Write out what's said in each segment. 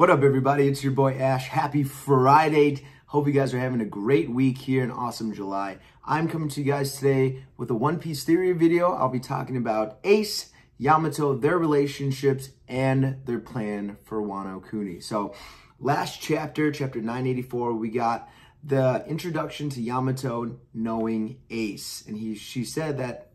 What up, everybody? It's your boy Ash. Happy Friday. Hope you guys are having a great week here in awesome July. I'm coming to you guys today with a One Piece theory video. I'll be talking about Ace, Yamato, their relationships, and their plan for Wano Kuni. So last chapter, chapter 984, we got the introduction to Yamato knowing Ace. And she said that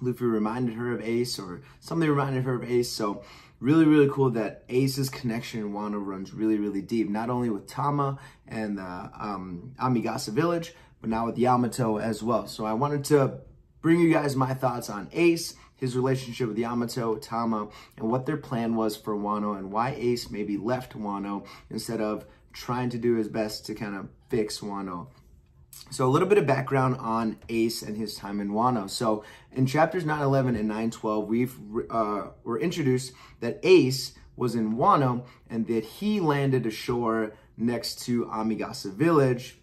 Luffy reminded her of Ace, or something reminded her of Ace. So really cool that Ace's connection in Wano runs really deep, not only with Tama and the Amigasa village, but now with Yamato as well. So I wanted to bring you guys my thoughts on Ace, his relationship with Yamato, Tama, and what their plan was for Wano, and why Ace maybe left Wano instead of trying to do his best to kind of fix Wano. So a little bit of background on Ace and his time in Wano. So in chapters 911 and 912, we're introduced that Ace was in Wano and that he landed ashore next to Amigasa Village.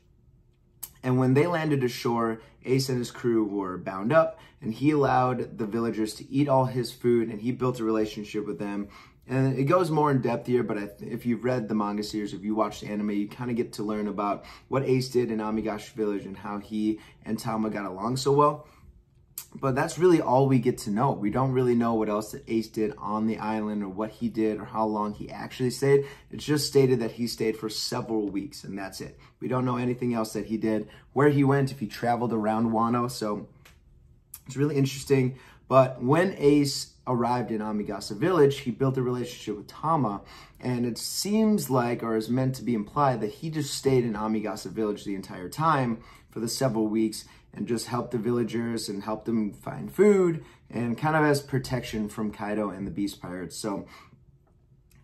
And when they landed ashore, Ace and his crew were bound up, and he allowed the villagers to eat all his food, and he built a relationship with them. And it goes more in depth here, but if you've read the manga series, if you watched anime, you kind of get to learn about what Ace did in Amigasa Village and how he and Tama got along so well. But that's really all we get to know. We don't really know what else that Ace did on the island, or what he did, or how long he actually stayed. It's just stated that he stayed for several weeks, and that's it. We don't know anything else that he did, where he went, if he traveled around Wano. So it's really interesting. But when Ace arrived in Amigasa Village, he built a relationship with Tama, and it seems like, or is meant to be implied, that he just stayed in Amigasa Village the entire time for the several weeks and just helped the villagers and helped them find food and kind of as protection from Kaido and the Beast Pirates. So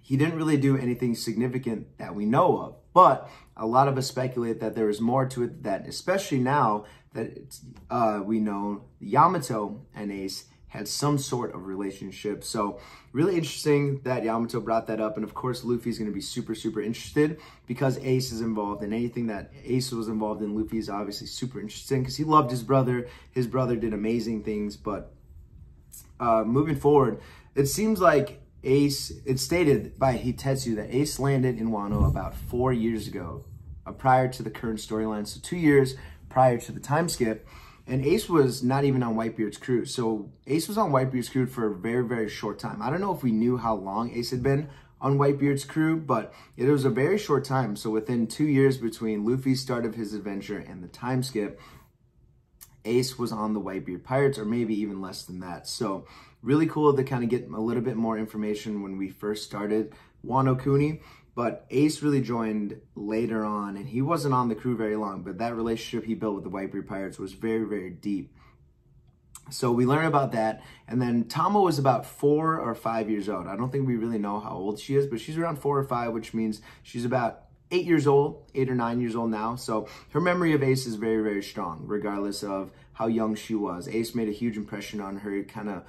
he didn't really do anything significant that we know of, but a lot of us speculate that there is more to it, that especially now that we know Yamato and Ace had some sort of relationship. So really interesting that Yamato brought that up. And of course, Luffy's gonna be super interested because Ace is involved, and anything that Ace was involved in, Luffy is obviously super interesting because he loved his brother. His brother did amazing things. But moving forward, it seems like Ace, it's stated by Hitetsu that Ace landed in Wano about 4 years ago, prior to the current storyline. So 2 years prior to the time skip. And Ace was not even on Whitebeard's crew. So Ace was on Whitebeard's crew for a very short time. I don't know if we knew how long Ace had been on Whitebeard's crew, but it was a very short time. So within 2 years between Luffy's start of his adventure and the time skip, Ace was on the Whitebeard Pirates, or maybe even less than that. So really cool to kind of get a little bit more information when we first started Wano Kuni. But Ace really joined later on, and he wasn't on the crew very long, but that relationship he built with the Whitebeard Pirates was very deep. So we learn about that. And then Tama was about 4 or 5 years old. I don't think we really know how old she is, but she's around 4 or 5, which means she's about 8 years old, 8 or 9 years old now. So her memory of Ace is very strong, regardless of how young she was. Ace made a huge impression on her, kind of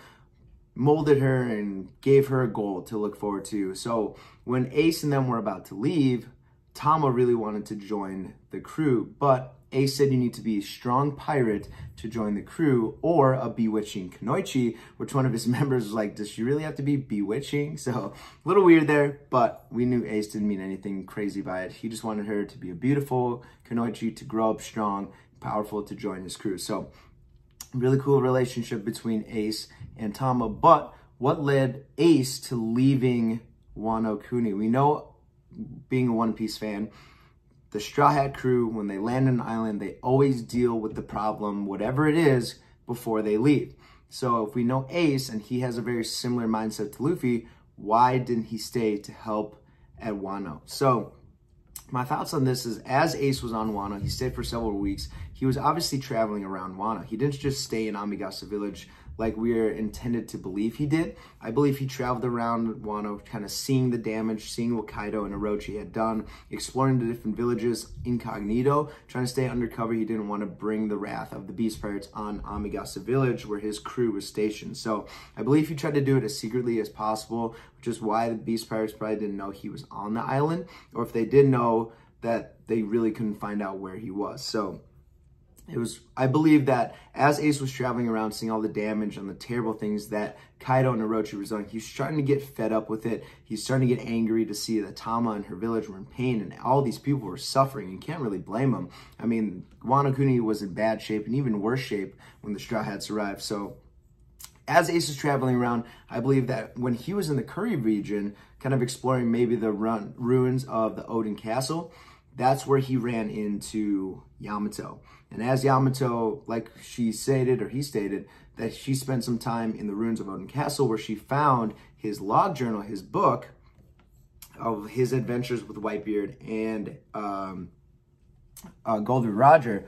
molded her and gave her a goal to look forward to. So when Ace and them were about to leave, Tama really wanted to join the crew, but Ace said you need to be a strong pirate to join the crew, or a bewitching Kunoichi, which one of his members was like, does she really have to be bewitching? So a little weird there, but we knew Ace didn't mean anything crazy by it. He just wanted her to be a beautiful Kunoichi, to grow up strong, powerful, to join his crew. So really cool relationship between Ace and Tama. But what led Ace to leaving Wano Kuni? We know, being a One Piece fan, the Straw Hat crew, when they land on an island, they always deal with the problem, whatever it is, before they leave. So if we know Ace, and he has a very similar mindset to Luffy, why didn't he stay to help at Wano? So my thoughts on this is, as Ace was on Wano, he stayed for several weeks. He was obviously traveling around Wano. He didn't just stay in Amigasa Village like we're intended to believe he did. I believe he traveled around Wano, kind of seeing the damage, seeing what Kaido and Orochi had done, exploring the different villages incognito, trying to stay undercover. He didn't want to bring the wrath of the Beast Pirates on Amigasa Village, where his crew was stationed. So I believe he tried to do it as secretly as possible, which is why the Beast Pirates probably didn't know he was on the island, or if they did know, that they really couldn't find out where he was. So It was, I believe that as Ace was traveling around, seeing all the damage and the terrible things that Kaido and Orochi was doing, he's starting to get fed up with it. He's starting to get angry to see that Tama and her village were in pain and all these people were suffering. You can't really blame them. I mean, Wano Kuni was in bad shape and even worse shape when the Straw Hats arrived. So as Ace is traveling around, I believe that when he was in the Curry region, kind of exploring maybe the ruins of the Oden Castle, that's where he ran into Yamato. And as Yamato, like she stated, or he stated, that she spent some time in the ruins of Oden Castle where she found his log journal, his book of his adventures with Whitebeard and Gol D. Roger,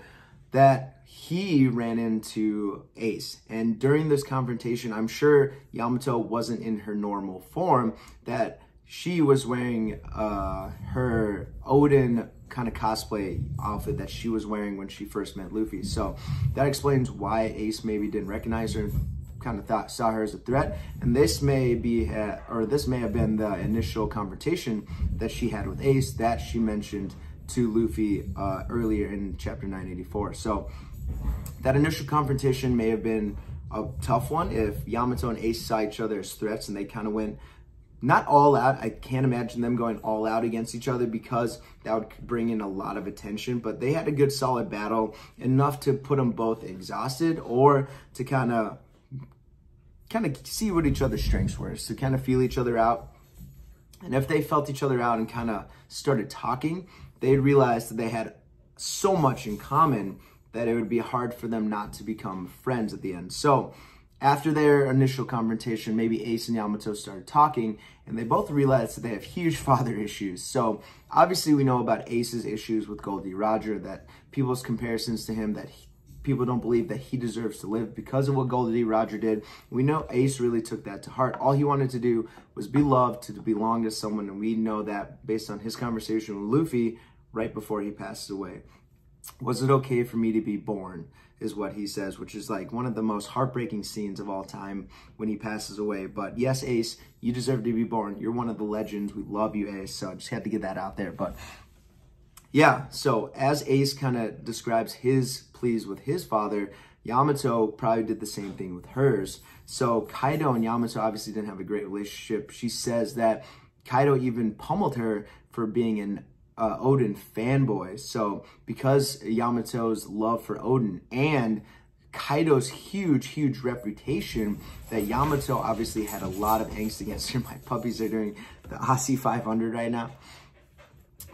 that he ran into Ace. And during this confrontation, I'm sure Yamato wasn't in her normal form, that she was wearing her Oden kind of cosplay outfit that she was wearing when she first met Luffy. So that explains why Ace maybe didn't recognize her and kind of saw her as a threat. And this may be, or this may have been the initial confrontation that she had with Ace that she mentioned to Luffy earlier in chapter 984. So that initial confrontation may have been a tough one if Yamato and Ace saw each other as threats and they kind of went, not all out. I can't imagine them going all out against each other because that would bring in a lot of attention, but they had a good solid battle, enough to put them both exhausted or to kind of see what each other's strengths were, so kind of feel each other out. And if they felt each other out and kind of started talking, they realized that they had so much in common that it would be hard for them not to become friends at the end. So after their initial confrontation, maybe Ace and Yamato started talking, and they both realized that they have huge father issues. So obviously we know about Ace's issues with Gol D. Roger, that people's comparisons to him, that people don't believe that he deserves to live because of what Gol D. Roger did. We know Ace really took that to heart. All he wanted to do was be loved, to belong to someone, and we know that based on his conversation with Luffy right before he passed away. Was it okay for me to be born, is what he says, which is like one of the most heartbreaking scenes of all time when he passes away. But yes, Ace, you deserve to be born. You're one of the legends. We love you, Ace. So I just had to get that out there. But yeah, so as Ace kind of describes his pleas with his father, Yamato probably did the same thing with hers. So Kaido and Yamato obviously didn't have a great relationship. She says that Kaido even pummeled her for being an Oden fanboy. So because Yamato's love for Oden and Kaido's huge reputation, that Yamato obviously had a lot of angst against her. My puppies are doing the Aussie 500 right now.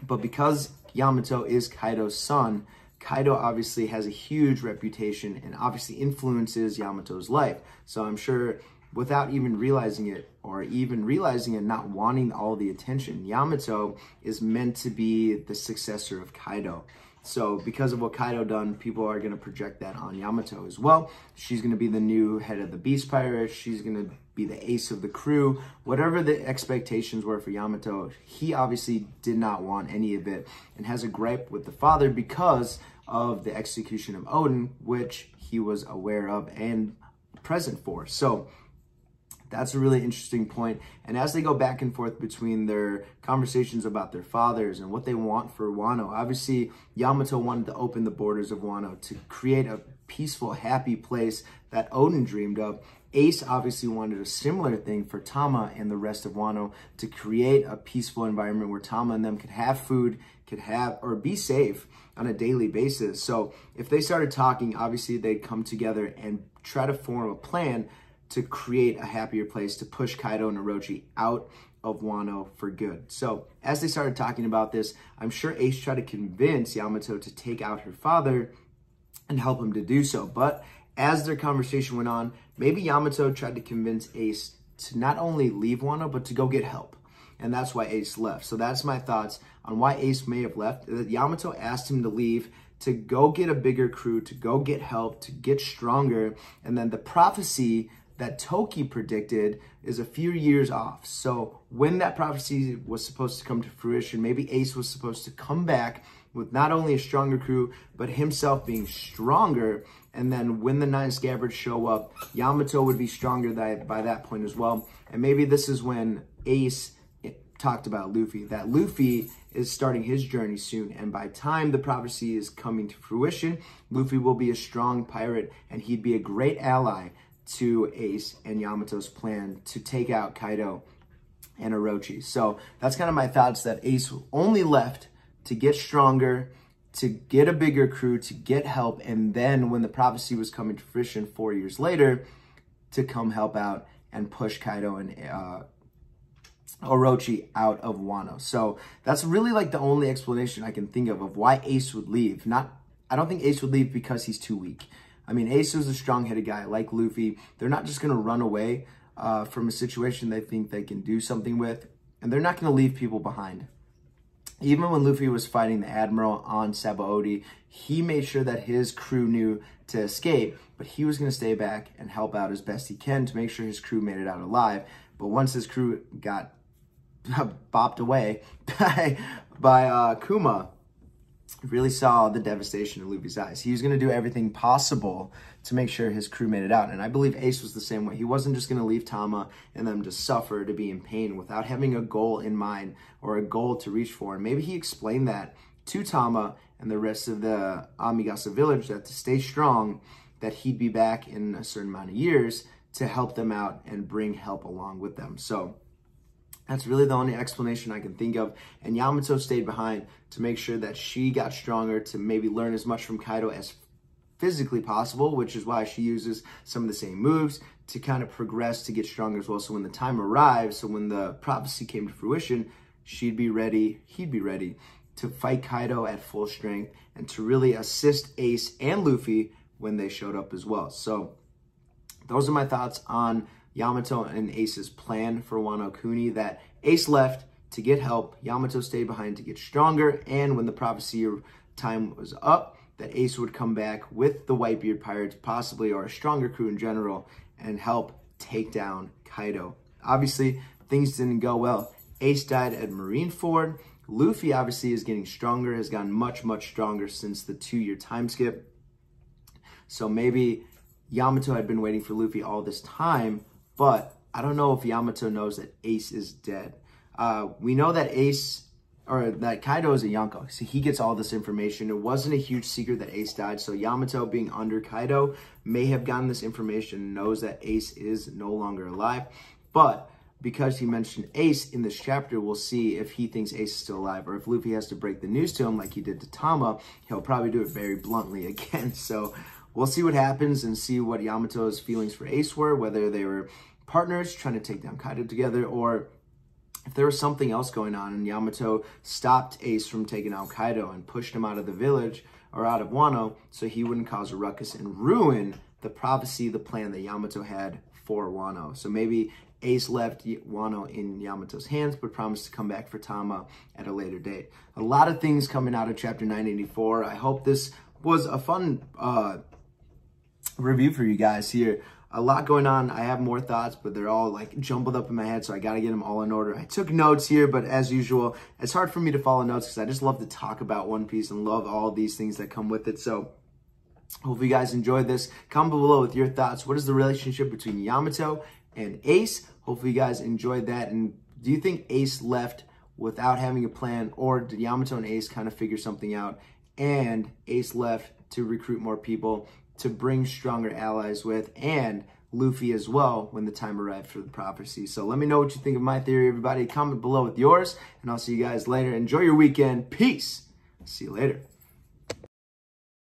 But because Yamato is Kaido's son, Kaido obviously has a huge reputation and obviously influences Yamato's life. So I'm sure without even realizing it, or even realizing and not wanting all the attention, Yamato is meant to be the successor of Kaido. So because of what Kaido done, people are going to project that on Yamato as well. She's going to be the new head of the Beast Pirates. She's going to be the ace of the crew. Whatever the expectations were for Yamato, he obviously did not want any of it and has a gripe with the father because of the execution of Oden, which he was aware of and present for. So that's a really interesting point. And as they go back and forth between their conversations about their fathers and what they want for Wano, obviously Yamato wanted to open the borders of Wano to create a peaceful, happy place that Oden dreamed of. Ace obviously wanted a similar thing for Tama and the rest of Wano, to create a peaceful environment where Tama and them could have food, could have, or be safe on a daily basis. So if they started talking, obviously they'd come together and try to form a plan to create a happier place, to push Kaido and Orochi out of Wano for good. So as they started talking about this, I'm sure Ace tried to convince Yamato to take out her father and help him to do so. But as their conversation went on, maybe Yamato tried to convince Ace to not only leave Wano, but to go get help. And that's why Ace left. So that's my thoughts on why Ace may have left. That Yamato asked him to leave, to go get a bigger crew, to go get help, to get stronger. And then the prophecy that Toki predicted is a few years off. So when that prophecy was supposed to come to fruition, maybe Ace was supposed to come back with not only a stronger crew, but himself being stronger. And then when the Nine Scabbards show up, Yamato would be stronger by that point as well. And maybe this is when Ace talked about Luffy, that Luffy is starting his journey soon, and by time the prophecy is coming to fruition, Luffy will be a strong pirate, and he'd be a great ally to Ace and Yamato's plan to take out Kaido and Orochi. So that's kind of my thoughts, that Ace only left to get stronger, to get a bigger crew, to get help, and then when the prophecy was coming to fruition 4 years later, to come help out and push Kaido and Orochi out of Wano. So that's really like the only explanation I can think of why Ace would leave. I don't think Ace would leave because he's too weak. I mean, Ace was a strong-headed guy like Luffy. They're not just going to run away from a situation they think they can do something with, and they're not going to leave people behind. Even when Luffy was fighting the Admiral on Sabaody, he made sure that his crew knew to escape, but he was going to stay back and help out as best he can to make sure his crew made it out alive. But once his crew got bopped away by Kuma, really saw the devastation in Luffy's eyes. He was going to do everything possible to make sure his crew made it out. And I believe Ace was the same way. He wasn't just going to leave Tama and them to suffer, to be in pain, without having a goal in mind or a goal to reach for. And maybe he explained that to Tama and the rest of the Amigasa village, that to stay strong, that he'd be back in a certain amount of years to help them out and bring help along with them. So that's really the only explanation I can think of. And Yamato stayed behind to make sure that she got stronger, to maybe learn as much from Kaido as physically possible, which is why she uses some of the same moves to kind of progress, to get stronger as well. So when the time arrives, so when the prophecy came to fruition, she'd be ready, he'd be ready to fight Kaido at full strength and to really assist Ace and Luffy when they showed up as well. So those are my thoughts on Yamato and Ace's plan for Wano Kuni, that Ace left to get help, Yamato stayed behind to get stronger, and when the prophecy time was up, that Ace would come back with the Whitebeard Pirates, possibly, or a stronger crew in general, and help take down Kaido. Obviously, things didn't go well. Ace died at Marineford. Luffy, obviously, is getting stronger, has gotten much, much stronger since the 2-year time skip. So maybe Yamato had been waiting for Luffy all this time, but I don't know if Yamato knows that Ace is dead. We know that Kaido is a Yonko, so he gets all this information. It wasn't a huge secret that Ace died, so Yamato, being under Kaido, may have gotten this information, knows that Ace is no longer alive. But because he mentioned Ace in this chapter, we'll see if he thinks Ace is still alive, or if Luffy has to break the news to him like he did to Tama, he'll probably do it very bluntly again. So we'll see what happens and see what Yamato's feelings for Ace were, whether they were partners trying to take down Kaido together, or if there was something else going on and Yamato stopped Ace from taking out Kaido and pushed him out of the village or out of Wano so he wouldn't cause a ruckus and ruin the prophecy, the plan that Yamato had for Wano. So maybe Ace left Wano in Yamato's hands, but promised to come back for Tama at a later date. A lot of things coming out of Chapter 984. I hope this was a fun review for you guys here. A lot going on. I have more thoughts, but they're all like jumbled up in my head, so I got to get them all in order. I took notes here, but as usual, it's hard for me to follow notes because I just love to talk about One Piece and love all these things that come with it. So hope you guys enjoyed this. Comment below with your thoughts. What is the relationship between Yamato and Ace? Hopefully you guys enjoyed that. And do you think Ace left without having a plan, or did Yamato and Ace kind of figure something out and Ace left to recruit more people, to bring stronger allies with, and Luffy as well when the time arrived for the prophecy? So let me know what you think of my theory, everybody. Comment below with yours, and I'll see you guys later. Enjoy your weekend. Peace. See you later.